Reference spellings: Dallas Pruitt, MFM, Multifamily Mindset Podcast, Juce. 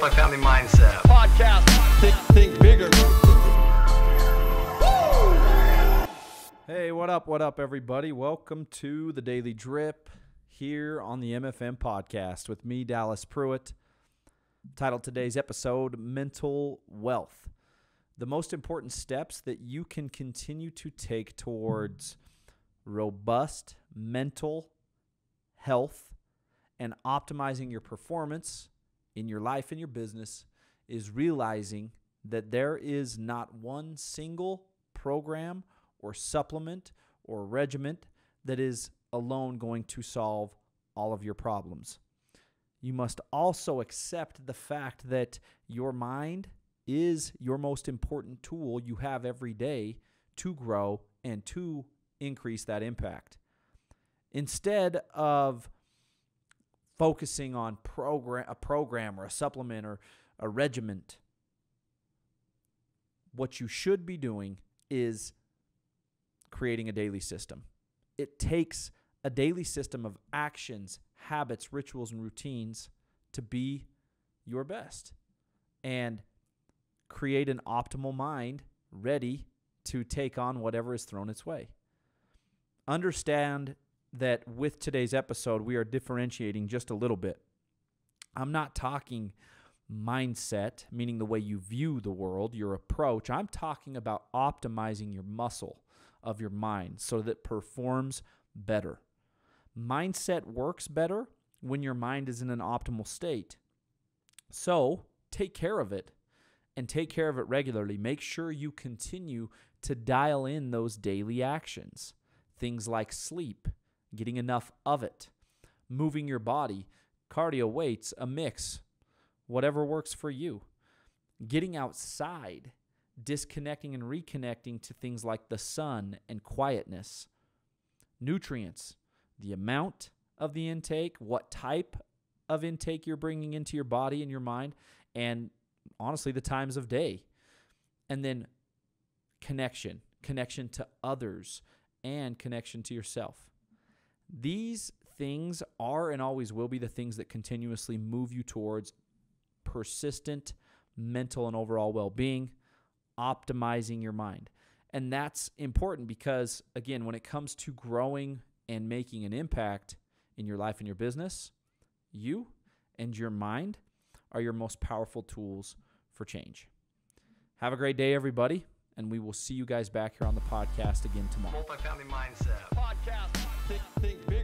Multifamily Mindset Podcast. Think bigger. Woo! Hey, what up, everybody? Welcome to the Daily Drip here on the MFM Podcast with me, Dallas Pruitt. Titled today's episode, Mental Wealth. The most important steps that you can continue to take towards robust mental health and optimizing your performance in your life and your business is realizing that there is not one single program or supplement or regimen that is alone going to solve all of your problems. You must also accept the fact that your mind is your most important tool you have every day to grow and to increase that impact. Instead of focusing on a program or a supplement or a regimen, what you should be doing is creating a daily system. It takes a daily system of actions, habits, rituals, and routines to be your best and create an optimal mind ready to take on whatever is thrown its way. Understand that with today's episode, we are differentiating just a little bit. I'm not talking mindset, meaning the way you view the world, your approach. I'm talking about optimizing your muscle of your mind so that it performs better. Mindset works better when your mind is in an optimal state. So take care of it and take care of it regularly. Make sure you continue to dial in those daily actions. Things like sleep, getting enough of it, moving your body, cardio, weights, a mix, whatever works for you. Getting outside, disconnecting and reconnecting to things like the sun and quietness. Nutrients, the amount of the intake, what type of intake you're bringing into your body and your mind, and honestly, the times of day. And then connection to others and connection to yourself. These things are and always will be the things that continuously move you towards persistent mental and overall well-being, optimizing your mind. And that's important because, again, when it comes to growing and making an impact in your life and your business, you and your mind are your most powerful tools for change. Have a great day, everybody, and we will see you guys back here on the podcast again tomorrow. Multifamily Mindset Podcast. Think big.